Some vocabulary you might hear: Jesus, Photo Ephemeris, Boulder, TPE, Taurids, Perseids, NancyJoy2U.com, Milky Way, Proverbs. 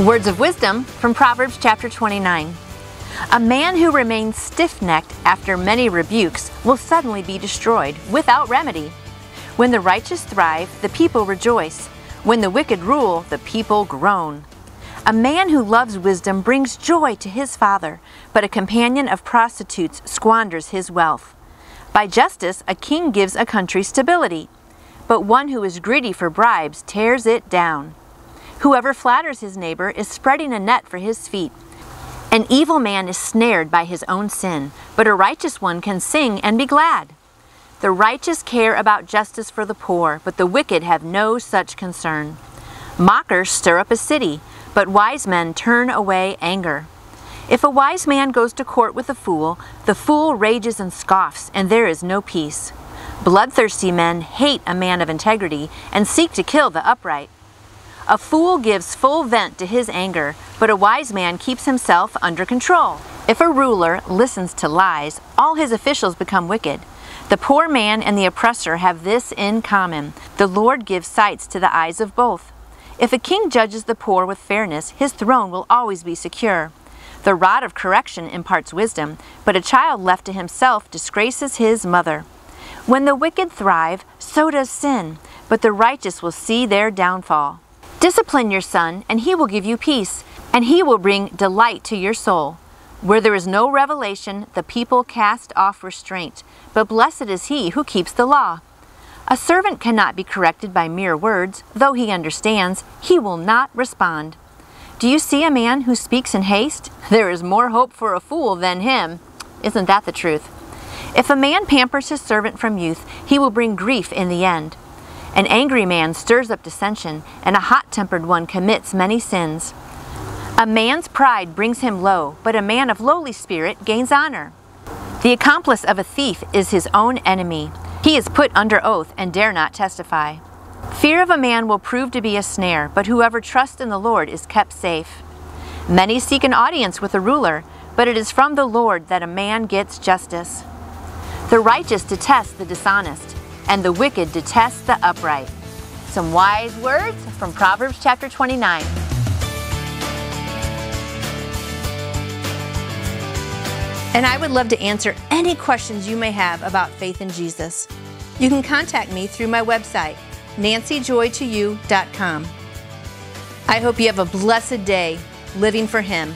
Words of wisdom from Proverbs chapter 29. A man who remains stiff-necked after many rebukes will suddenly be destroyed without remedy. When the righteous thrive, the people rejoice. When the wicked rule, the people groan. A man who loves wisdom brings joy to his father, but a companion of prostitutes squanders his wealth. By justice, a king gives a country stability, but one who is greedy for bribes tears it down. Whoever flatters his neighbor is spreading a net for his feet. An evil man is snared by his own sin, but a righteous one can sing and be glad. The righteous care about justice for the poor, but the wicked have no such concern. Mockers stir up a city, but wise men turn away anger. If a wise man goes to court with a fool, the fool rages and scoffs, and there is no peace. Bloodthirsty men hate a man of integrity and seek to kill the upright. A fool gives full vent to his anger, but a wise man keeps himself under control. If a ruler listens to lies, all his officials become wicked. The poor man and the oppressor have this in common: the Lord gives sight to the eyes of both. If a king judges the poor with fairness, his throne will always be secure. The rod of correction imparts wisdom, but a child left to himself disgraces his mother. When the wicked thrive, so does sin, but the righteous will see their downfall. Discipline your son, and he will give you peace, and he will bring delight to your soul. Where there is no revelation, the people cast off restraint, but blessed is he who keeps the law. A servant cannot be corrected by mere words, though he understands, he will not respond. Do you see a man who speaks in haste? There is more hope for a fool than him. Isn't that the truth? If a man pampers his servant from youth, he will bring grief in the end. An angry man stirs up dissension, and a hot-tempered one commits many sins. A man's pride brings him low, but a man of lowly spirit gains honor. The accomplice of a thief is his own enemy. He is put under oath and dare not testify. Fear of a man will prove to be a snare, but whoever trusts in the Lord is kept safe. Many seek an audience with a ruler, but it is from the Lord that a man gets justice. The righteous detest the dishonest, and the wicked detest the upright. Some wise words from Proverbs chapter 29. And I would love to answer any questions you may have about faith in Jesus. You can contact me through my website, NancyJoy2U.com. I hope you have a blessed day living for Him.